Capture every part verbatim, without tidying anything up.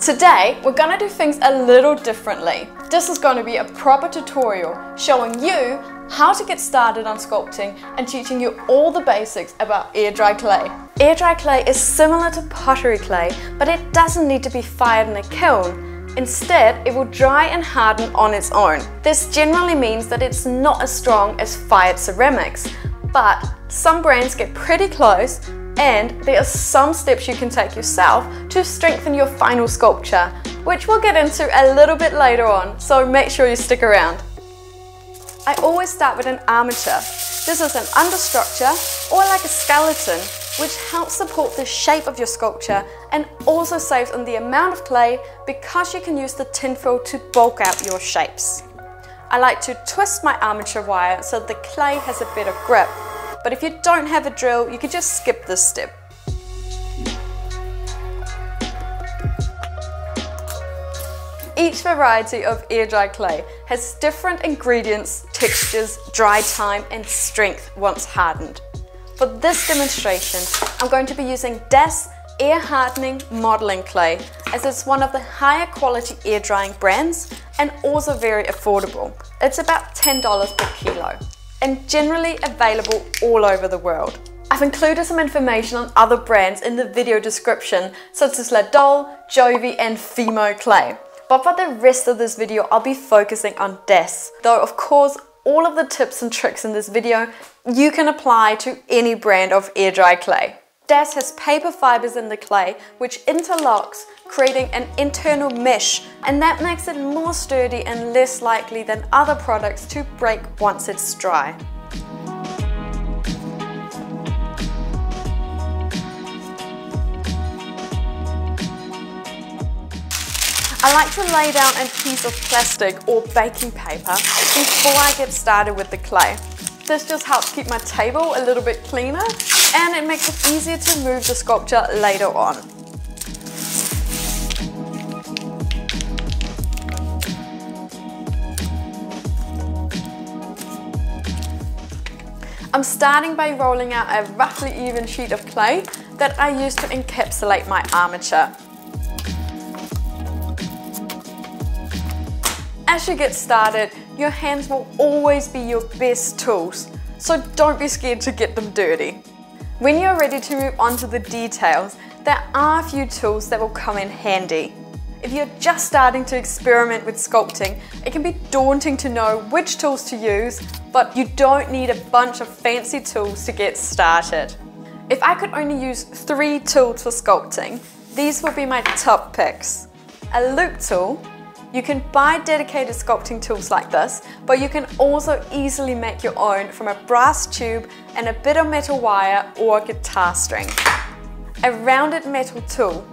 Today, we're gonna do things a little differently. This is gonna be a proper tutorial showing you how to get started on sculpting and teaching you all the basics about air dry clay. Air dry clay is similar to pottery clay, but it doesn't need to be fired in a kiln. Instead, it will dry and harden on its own. This generally means that it's not as strong as fired ceramics, but some brands get pretty close. And there are some steps you can take yourself to strengthen your final sculpture, which we'll get into a little bit later on, so make sure you stick around. I always start with an armature. This is an understructure or like a skeleton, which helps support the shape of your sculpture and also saves on the amount of clay because you can use the tinfoil to bulk out your shapes. I like to twist my armature wire so the clay has a bit of grip. But if you don't have a drill, you could just skip this step. Each variety of air dry clay has different ingredients, textures, dry time and strength once hardened. For this demonstration, I'm going to be using D A S Air Hardening Modeling Clay, as it's one of the higher quality air drying brands and also very affordable. It's about ten dollars per kilo. And generally available all over the world. I've included some information on other brands in the video description, such as L A DOLL, Jovi and Fimo clay. But for the rest of this video, I'll be focusing on D A S. Though of course, all of the tips and tricks in this video, you can apply to any brand of air dry clay. D A S has paper fibers in the clay, which interlocks, creating an internal mesh, and that makes it more sturdy and less likely than other products to break once it's dry. I like to lay down a piece of plastic or baking paper before I get started with the clay. This just helps keep my table a little bit cleaner and it makes it easier to move the sculpture later on. I'm starting by rolling out a roughly even sheet of clay that I use to encapsulate my armature. As you get started, your hands will always be your best tools, so don't be scared to get them dirty. When you're ready to move on to the details, there are a few tools that will come in handy. If you're just starting to experiment with sculpting, it can be daunting to know which tools to use, but you don't need a bunch of fancy tools to get started. If I could only use three tools for sculpting, these will be my top picks. A loop tool. You can buy dedicated sculpting tools like this, but you can also easily make your own from a brass tube and a bit of metal wire or guitar string. A rounded metal tool.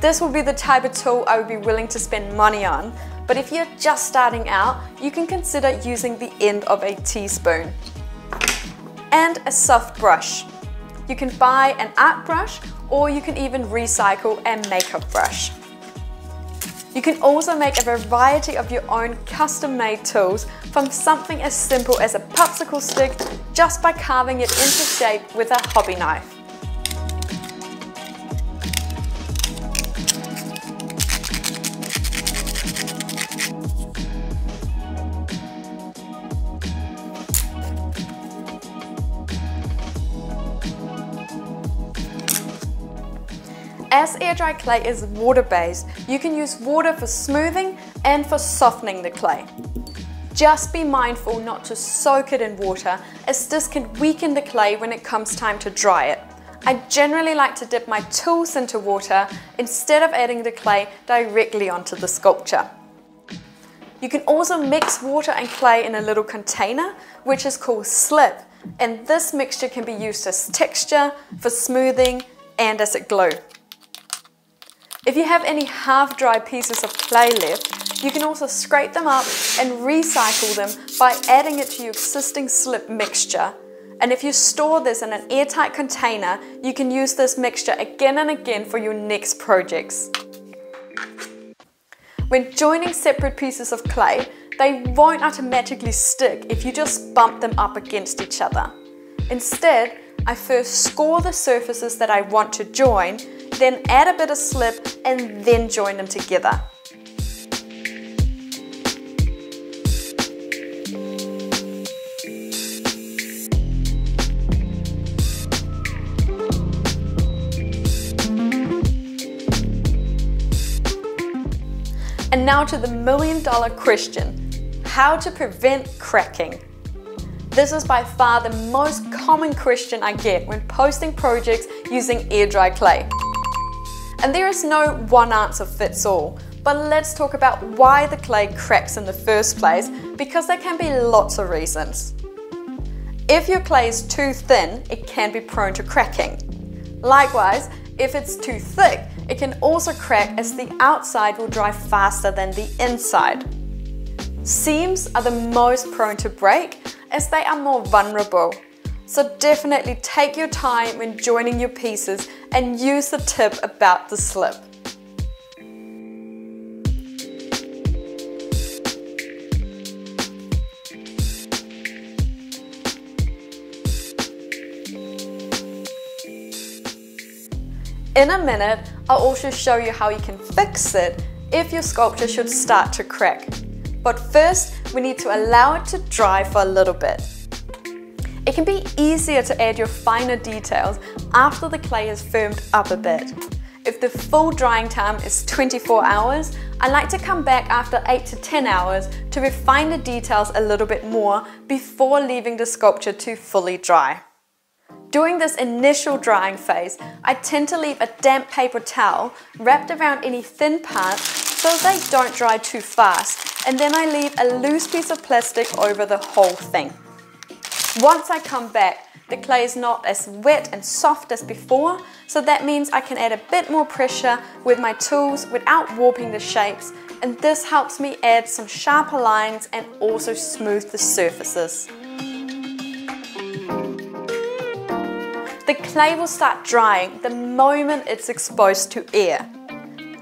This will be the type of tool I would be willing to spend money on, but if you're just starting out, you can consider using the end of a teaspoon. And a soft brush. You can buy an art brush, or you can even recycle a makeup brush. You can also make a variety of your own custom-made tools from something as simple as a popsicle stick just by carving it into shape with a hobby knife. As air dry clay is water-based, you can use water for smoothing and for softening the clay. Just be mindful not to soak it in water, as this can weaken the clay when it comes time to dry it. I generally like to dip my tools into water instead of adding the clay directly onto the sculpture. You can also mix water and clay in a little container, which is called slip, and this mixture can be used as texture, for smoothing, and as a glue. If you have any half-dry pieces of clay left, you can also scrape them up and recycle them by adding it to your existing slip mixture. And if you store this in an airtight container, you can use this mixture again and again for your next projects. When joining separate pieces of clay, they won't automatically stick if you just bump them up against each other. Instead, I first score the surfaces that I want to join, then add a bit of slip and then join them together. And now to the million dollar question, how to prevent cracking. This is by far the most common question I get when posting projects using air dry clay. And there is no one answer fits all, but let's talk about why the clay cracks in the first place, because there can be lots of reasons. If your clay is too thin, it can be prone to cracking. Likewise, if it's too thick, it can also crack as the outside will dry faster than the inside. Seams are the most prone to break as they are more vulnerable. So definitely take your time when joining your pieces and use the tip about the slip. In a minute, I'll also show you how you can fix it if your sculpture should start to crack. But first, we need to allow it to dry for a little bit. It can be easier to add your finer details after the clay has firmed up a bit. If the full drying time is twenty-four hours, I like to come back after eight to ten hours to refine the details a little bit more before leaving the sculpture to fully dry. During this initial drying phase, I tend to leave a damp paper towel wrapped around any thin parts so they don't dry too fast, and then I leave a loose piece of plastic over the whole thing. Once I come back, the clay is not as wet and soft as before, so that means I can add a bit more pressure with my tools without warping the shapes, and this helps me add some sharper lines and also smooth the surfaces. The clay will start drying the moment it's exposed to air.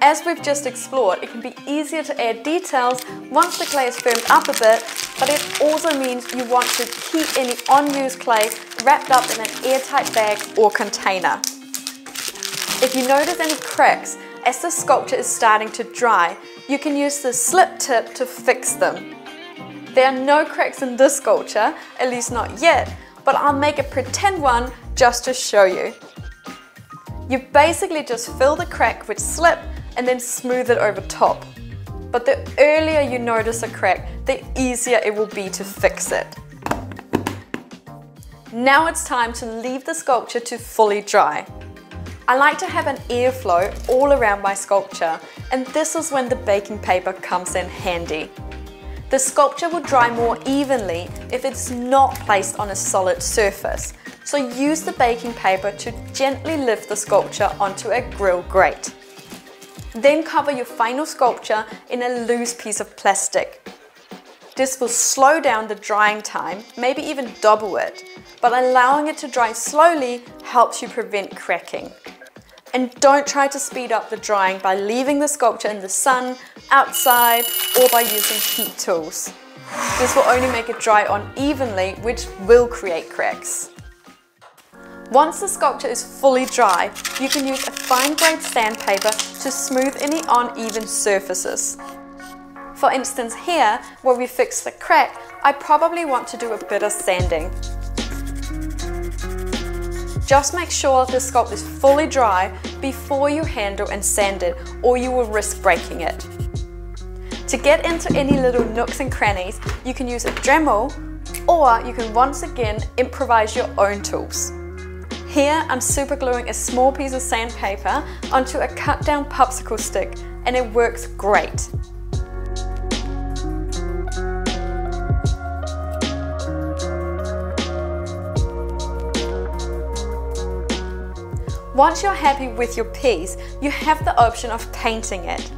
As we've just explored, it can be easier to add details once the clay is firmed up a bit, but it also means you want to keep any unused clay wrapped up in an airtight bag or container. If you notice any cracks as the sculpture is starting to dry, you can use the slip tip to fix them. There are no cracks in this sculpture, at least not yet, but I'll make a pretend one just to show you. You basically just fill the crack with slip and then smooth it over top. But the earlier you notice a crack, the easier it will be to fix it. Now it's time to leave the sculpture to fully dry. I like to have an airflow all around my sculpture, and this is when the baking paper comes in handy. The sculpture will dry more evenly if it's not placed on a solid surface, so use the baking paper to gently lift the sculpture onto a grill grate. Then cover your final sculpture in a loose piece of plastic. This will slow down the drying time, maybe even double it, but allowing it to dry slowly helps you prevent cracking. And don't try to speed up the drying by leaving the sculpture in the sun, outside, or by using heat tools. This will only make it dry unevenly, which will create cracks. Once the sculpture is fully dry, you can use a fine grade sandpaper to smooth any uneven surfaces. For instance here, where we fixed the crack, I probably want to do a bit of sanding. Just make sure the sculpt is fully dry before you handle and sand it, or you will risk breaking it. To get into any little nooks and crannies, you can use a Dremel, or you can once again improvise your own tools. Here I'm super gluing a small piece of sandpaper onto a cut down popsicle stick, and it works great. Once you're happy with your piece, you have the option of painting it.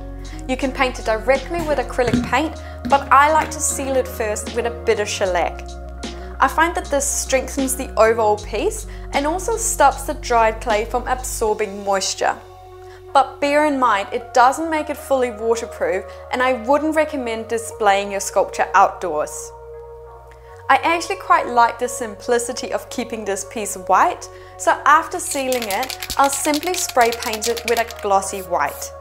You can paint it directly with acrylic paint, but I like to seal it first with a bit of shellac. I find that this strengthens the overall piece and also stops the dried clay from absorbing moisture. But bear in mind, it doesn't make it fully waterproof, and I wouldn't recommend displaying your sculpture outdoors. I actually quite like the simplicity of keeping this piece white, so after sealing it, I'll simply spray paint it with a glossy white.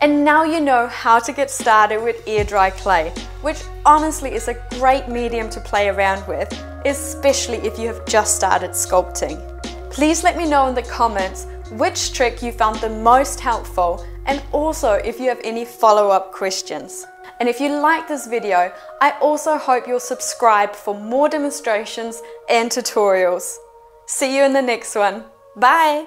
And now you know how to get started with air dry clay, which honestly is a great medium to play around with, especially if you have just started sculpting. Please let me know in the comments which trick you found the most helpful, and also if you have any follow-up questions. And if you like this video, I also hope you'll subscribe for more demonstrations and tutorials. See you in the next one. Bye!